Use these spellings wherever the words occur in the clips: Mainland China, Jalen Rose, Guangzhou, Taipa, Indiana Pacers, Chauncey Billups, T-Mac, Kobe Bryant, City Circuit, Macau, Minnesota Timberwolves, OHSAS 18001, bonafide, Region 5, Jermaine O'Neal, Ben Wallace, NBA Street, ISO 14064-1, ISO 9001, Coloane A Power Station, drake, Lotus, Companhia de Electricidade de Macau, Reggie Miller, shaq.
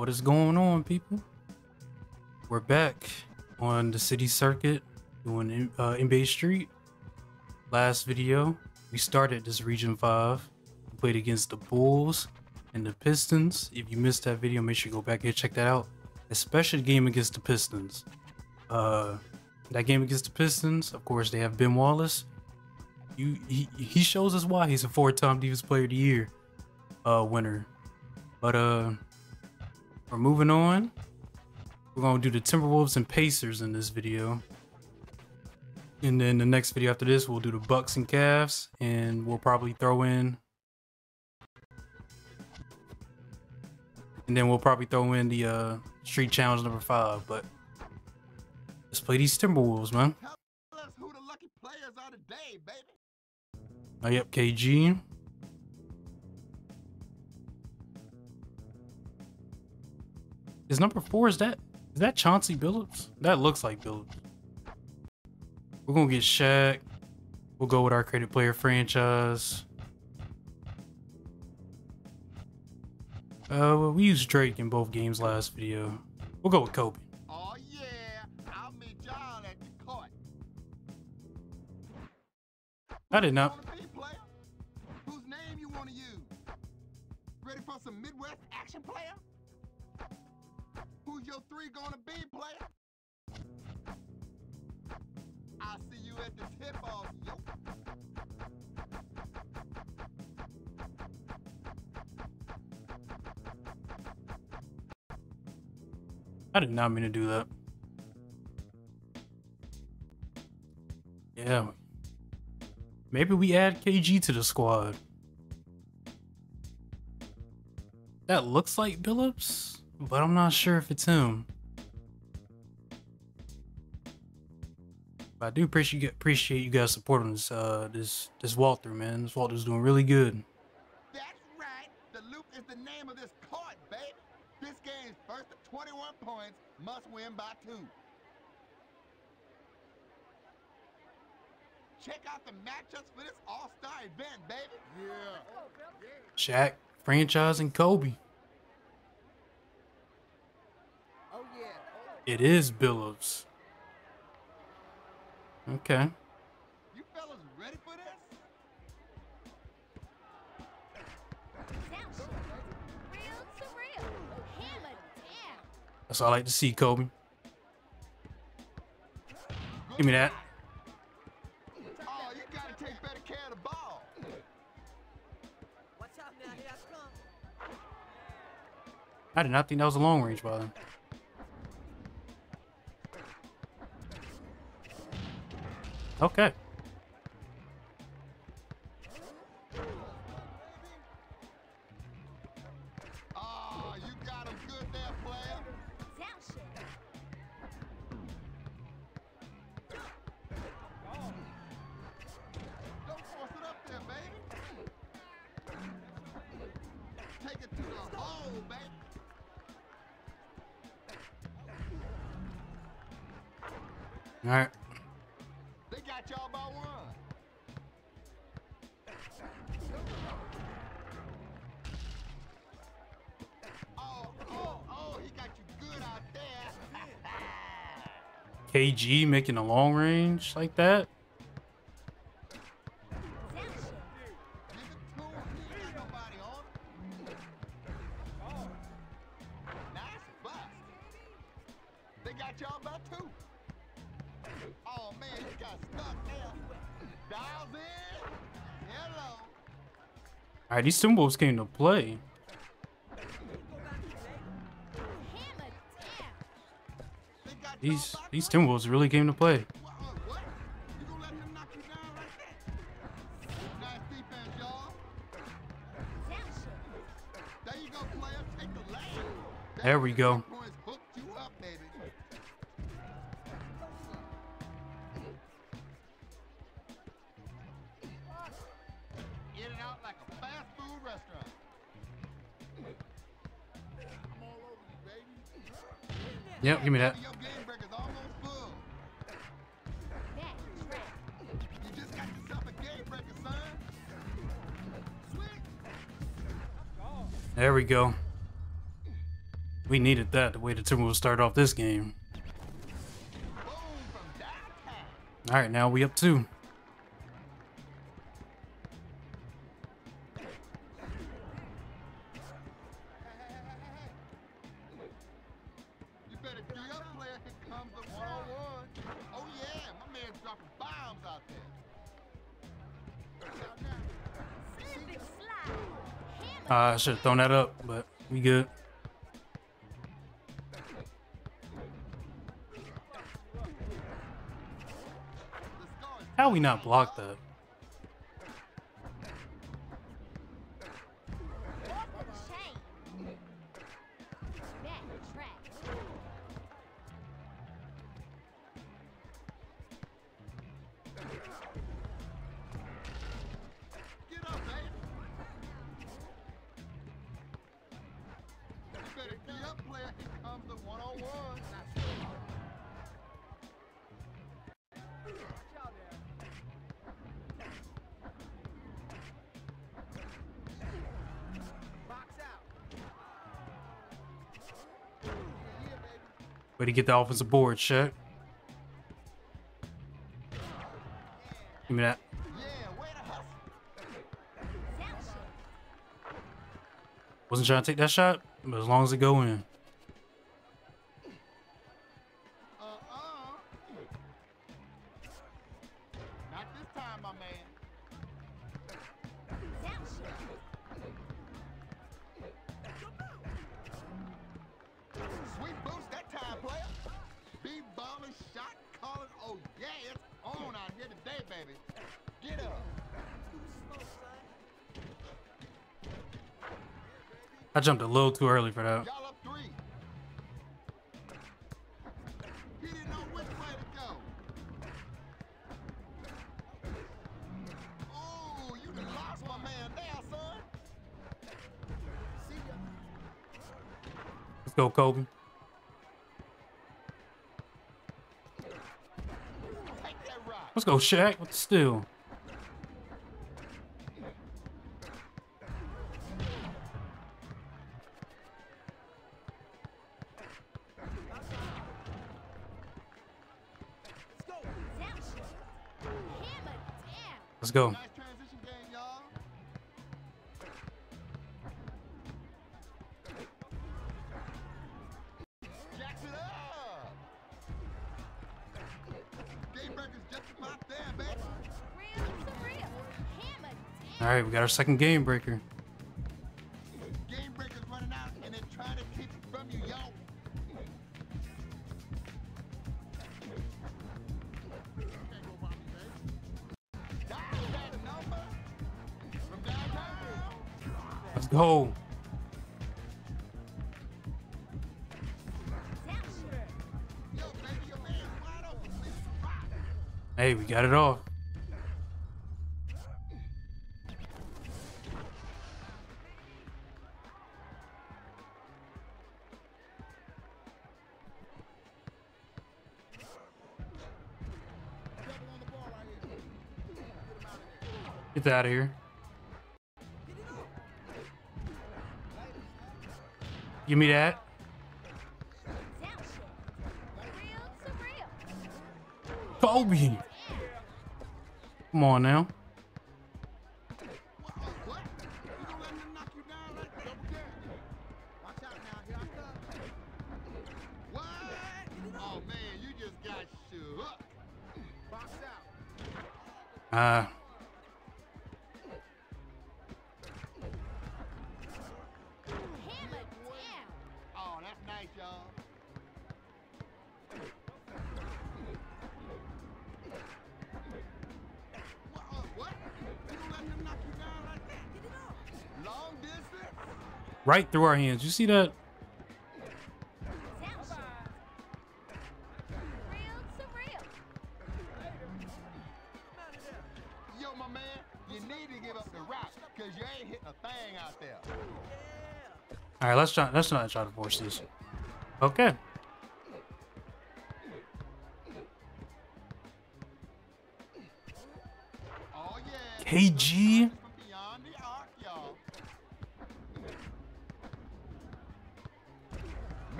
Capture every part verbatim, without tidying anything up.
What is going on, people? We're back on the city circuit doing uh, N B A Street. Last video, we started this Region five. We played against the Bulls and the Pistons. If you missed that video, make sure you go back here, check that out. Especially the game against the Pistons. Uh, that game against the Pistons, of course, they have Ben Wallace. You, he, he shows us why he's a four-time Defensive Player of the Year uh, winner. But uh, we're moving on. We're gonna do the Timberwolves and Pacers in this video. And then the next video after this, we'll do the Bucks and Cavs, and we'll probably throw in. And then we'll probably throw in the uh, Street Challenge number five. But let's play these Timberwolves, man. Tell us who the lucky players are today, baby. Oh, yep, K G. Is number four, is that is that Chauncey Billups? That looks like Billups. We're gonna get Shaq. We'll go with our creative player franchise. Uh, well, we used Drake in both games last video. We'll go with Kobe. Oh yeah, I'll meet y'all at the court. I did not. Whose name you wanna use? Ready for some Midwest action, player? Who's your three gonna be, player? I'll see you at this hip off, yo. I did not mean to do that. Yeah. Maybe we add K G to the squad. That looks like Billups, but I'm not sure if it's him. But I do appreciate appreciate you guys' support on this uh this this walkthrough, man. This walkthrough's doing really good. That's right. The loop is the name of this court, baby. This game's first to twenty-one points must win by two. Check out the matchups for this all-star event, baby. Yeah. Shaq, franchise, and Kobe. Oh yeah. It is Billups. Okay. You fellas ready for this? That's all I like to see, Kobe. Give me that. Oh, you gotta take better care of the ball. Watch out now, here I come. I did not think that was a long range, by then. Okay. Oh, you got him good there, player. Don't force it up there, baby. Take it to the hole, baby. All right. K G making a long range like that. They got y'all by two. Oh man, you got stuck there. Hello. All right, these Timberwolves came to play. These these Timberwolves really came to play. There we go. Yep, give me that. There we go. We needed that, the way the Timberwolves start off this game. All right, now we up two. Uh, I should have thrown that up, but we good. How we not blocked that? Way to get the offensive board, Shaq. Give me that. Wasn't trying to take that shot, but as long as it go in. I jumped a little too early for that. Let's go, Kobe. Let's go, Shaq. What's the steal? Let's go. Nice transition game, y'all. Jacks it up. Game breakers just about there, baby. All right, we got our second game breaker. Game breakers running out and they're trying to keep it from you, y'all. Go. Hey, we got it off. Get that out of here. Give me that. Kobe. Come on now. Ah. Uh, Right through our hands. You see that? Yo, my man, you need to give up the rock because you ain't hitting a thing out there. All right, let's try. Let's not try to force this. Okay. Oh, yeah. K G.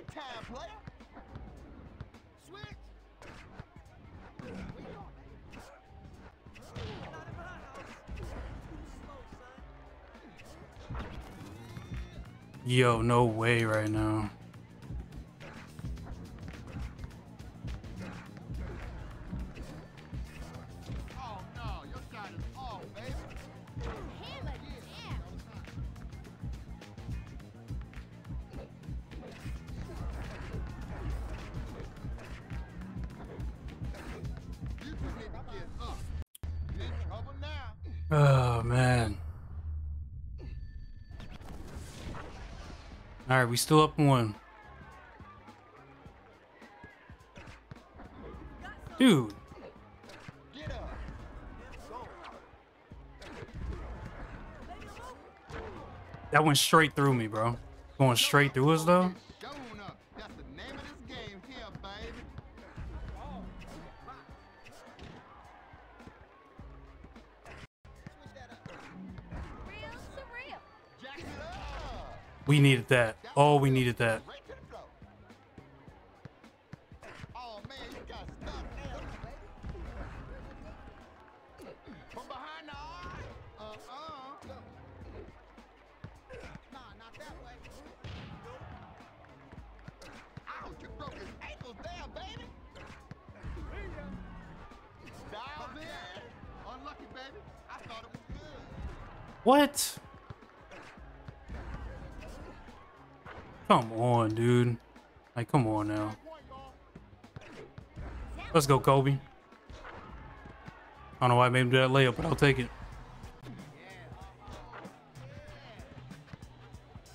Big time, player. Switch. Where you going? Not in my house. Yo, no way right now. Oh, man. All right, we still up one. Dude. That went straight through me, bro. Going straight through us, though. We needed that. Oh, we needed that. What? Come on, dude. Like, come on now. Let's go, Kobe. I don't know why I made him do that layup, but I'll take it.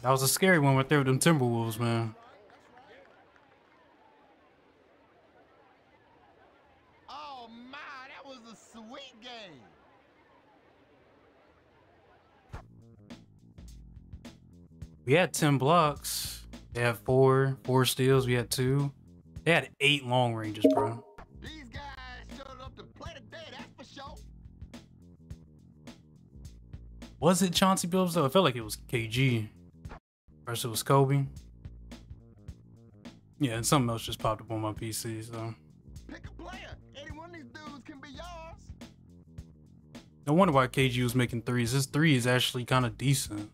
That was a scary one right there with them Timberwolves, man. Oh, my. That was a sweet game. We had ten blocks. They had four, four steals. We had two. They had eight long ranges, bro. These guys showed up to play today, that's for sure. Was it Chauncey Billups though? I felt like it was K G. First it was Kobe. Yeah, and something else just popped up on my P C. So pick a player. Any one of these dudes can be yours. No wonder why K G was making threes. His three is actually kind of decent.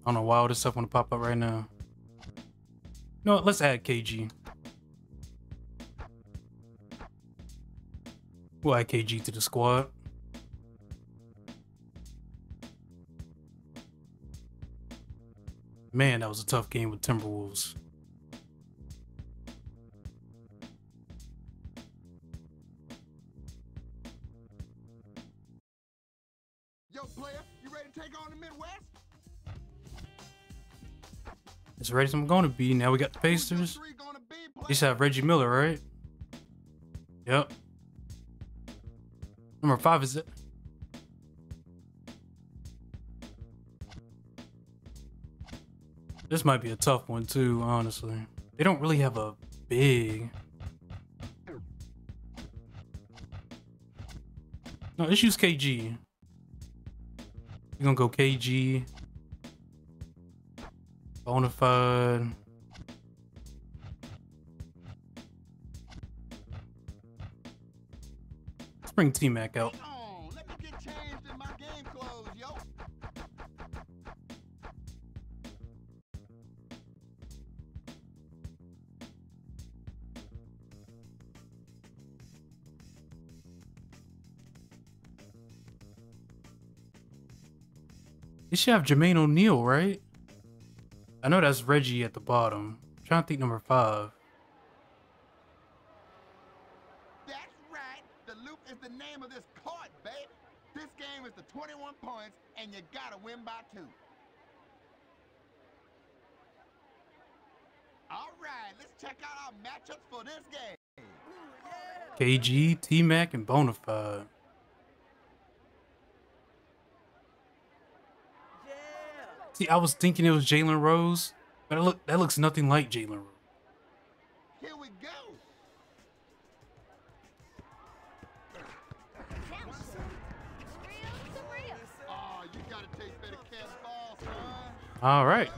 I don't know why all this stuff want to pop up right now. No, let's add K G. We'll add K G to the squad. Man, that was a tough game with Timberwolves. Yo, player, you ready to take on the Midwest? As ready as I'm going to be. Now we got the Pacers. They should have Reggie Miller, right? Yep. Number five is it. This might be a tough one too, honestly. They don't really have a big. No, let's use K G. We're gonna go K G. Bonafide. Let's bring T-Mac out. Let me get changed in my game clothes, yo. They should have Jermaine O'Neal, right? I know that's Reggie at the bottom. I'm trying to think number five. That's right. The loop is the name of this court, baby. This game is the twenty-one points, and you gotta win by two. All right, let's check out our matchups for this game. K G, T-Mac, and Bonafide. See, I was thinking it was Jalen Rose, but look, that looks nothing like Jalen Rose. Here we go. Oh, All right.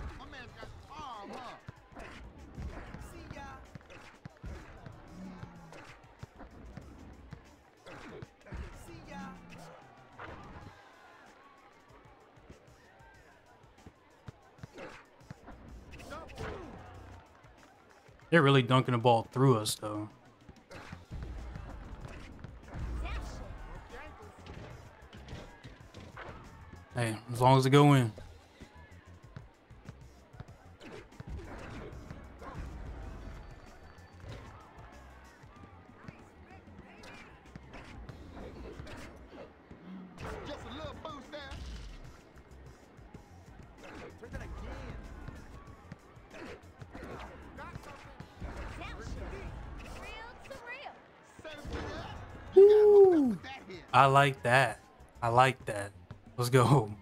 They're really dunking the ball through us, though. Hey, as long as it go in. I like that. I like that. Let's go home.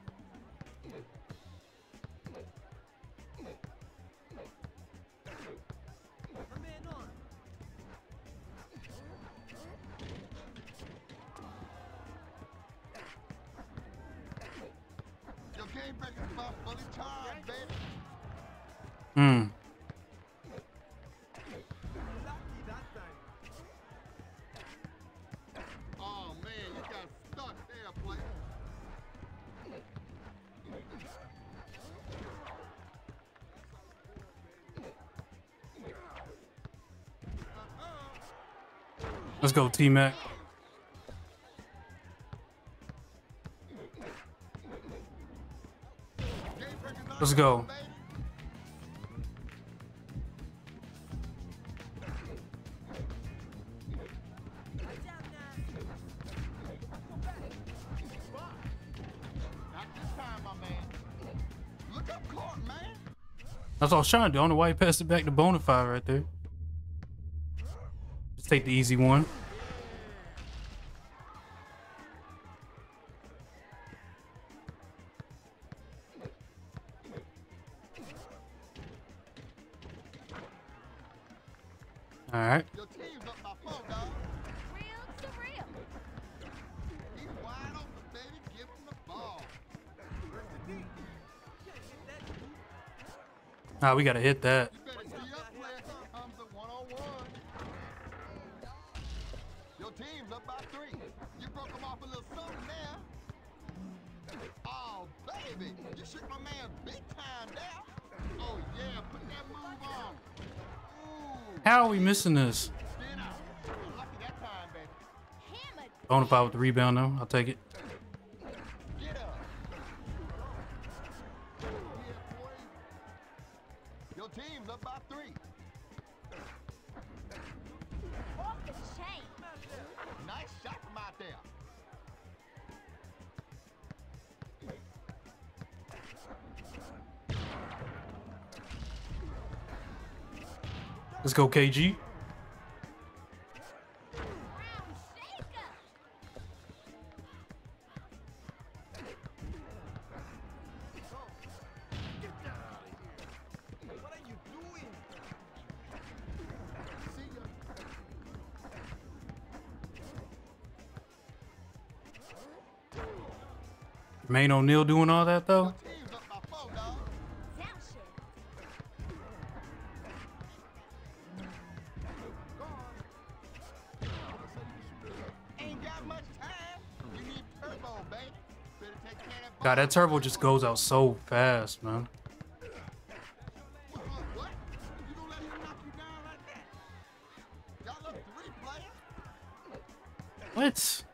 Hmm. Let's go, T-Mac. Let's go. That's all I was trying to do. I don't know why he passed it back to Bonafide right there. Just take the easy one. All right. Ah, we gotta hit that. Your team's up by three. You broke them off a little something there. Oh, baby, you shook my man big time there. Oh yeah, put that move on. Ooh. How are we missing this? Bonafide with the rebound though. I'll take it. Teams up by three. Off the chain. Nice shot from out there. Let's go, K G. Jermaine O'Neal doing all that though. God, that turbo just goes out so fast, man. What?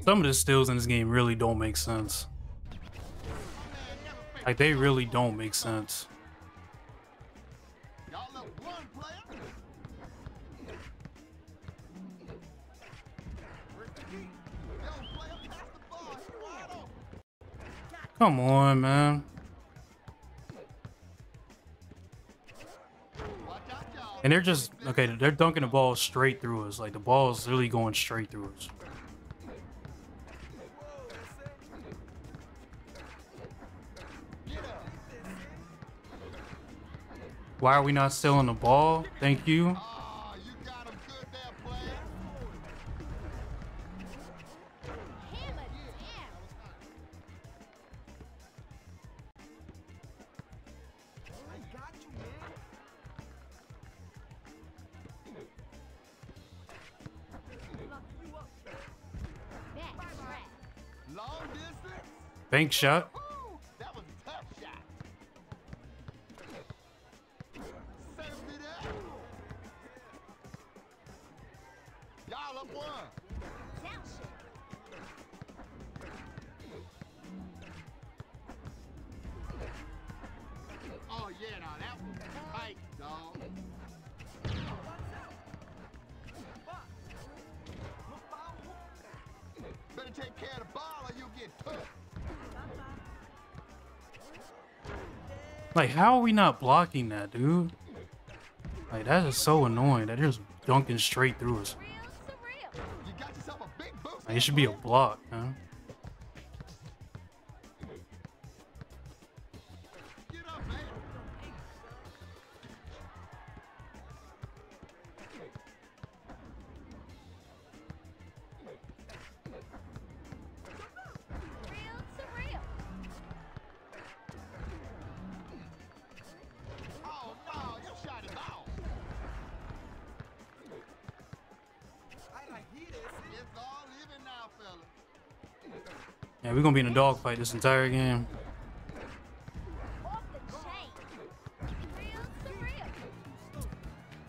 Some of the steals in this game really don't make sense. Like, they really don't make sense. Come on, man. And they're just, okay, they're dunking the ball straight through us. Like, the ball is really going straight through us. Why are we not selling the ball? Thank you. Oh, you got him good there, player. Bank shot. Like, how are we not blocking that, dude? Like, that is so annoying. That is dunking straight through us. Like, it should be a block, huh? Yeah, we're gonna be in a dogfight this entire game.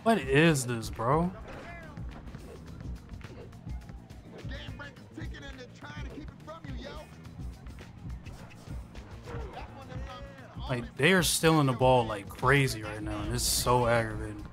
What is this, bro? Like, they are stealing the ball like crazy right now, and it's so aggravating.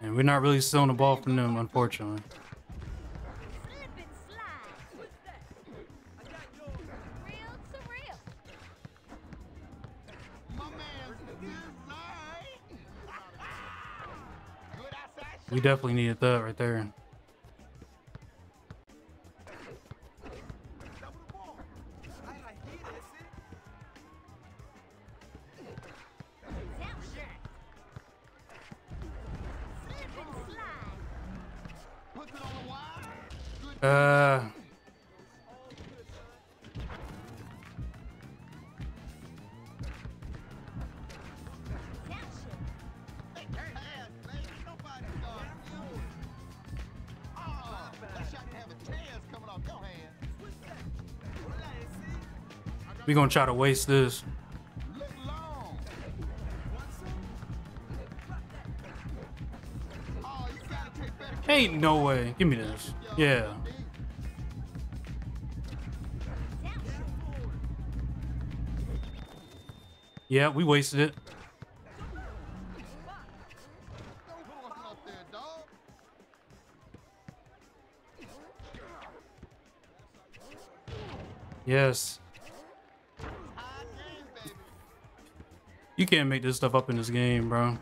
And we're not really stealing the ball from them, unfortunately. We definitely needed that right there. Uh, we're gonna try to waste this. Ain't no way. Give me this. Yeah. Yeah, we wasted it. Yes. You can't make this stuff up in this game, bro.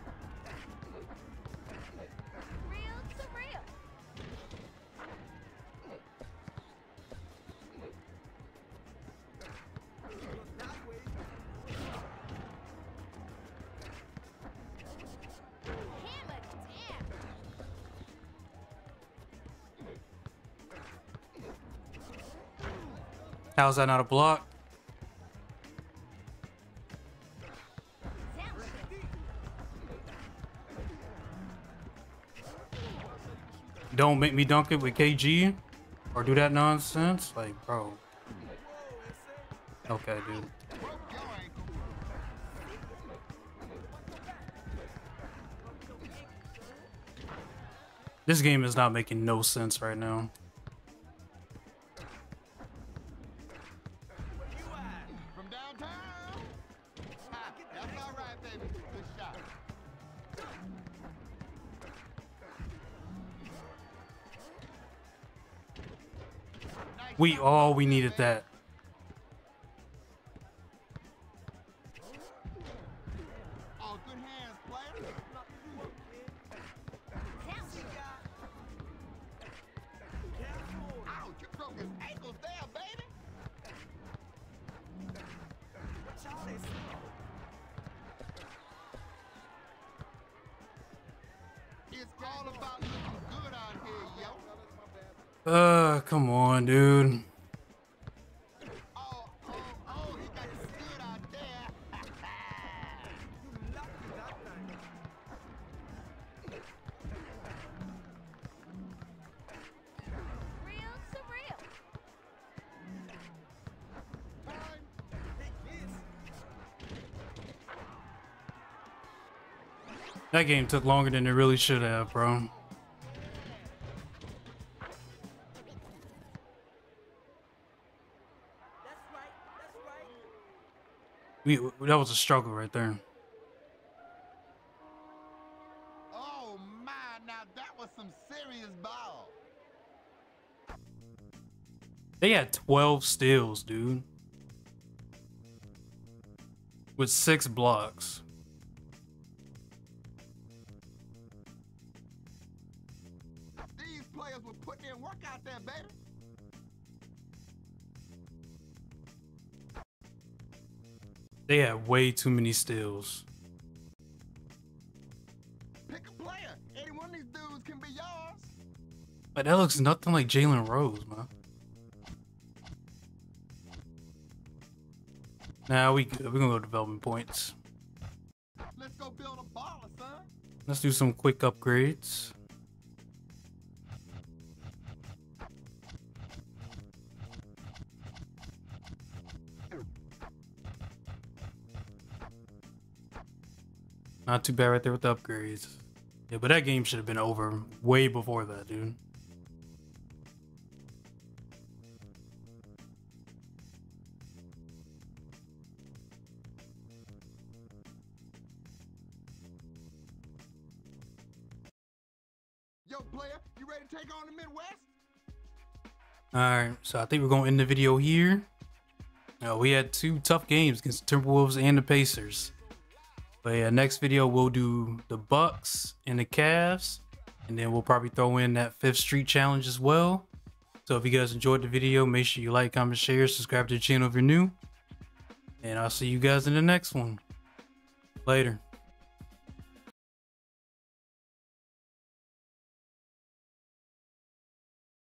How's that not a block? Don't make me dunk it with K G or do that nonsense. Like, bro. Okay, dude. This game is not making no sense right now. We all we needed that. It's all about looking good out. Uh, come on, dude. Oh, oh, oh, he got his feet out there. Real surreal. That game took longer than it really should have, bro. We, that was a struggle right there. Oh my, now that was some serious ball. They had twelve steals, dude. With six blocks. These players would put their work out there, baby. They had way too many steals. Pick a player. Any one of these dudes can be yours. But that looks nothing like Jalen Rose, man. Nah, we we're gonna go development points. Let's go build a baller, son. Let's do some quick upgrades. Not too bad right there with the upgrades. Yeah, but that game should have been over way before that, dude. Yo, player, you ready to take on the Midwest? All right, so I think we're going to end the video here. Now, we had two tough games against the Timberwolves and the Pacers. But yeah, next video we'll do the Bucks and the Cavs, and then we'll probably throw in that Fifth Street challenge as well. So if you guys enjoyed the video, make sure you like, comment, share, subscribe to the channel if you're new, and I'll see you guys in the next one. Later.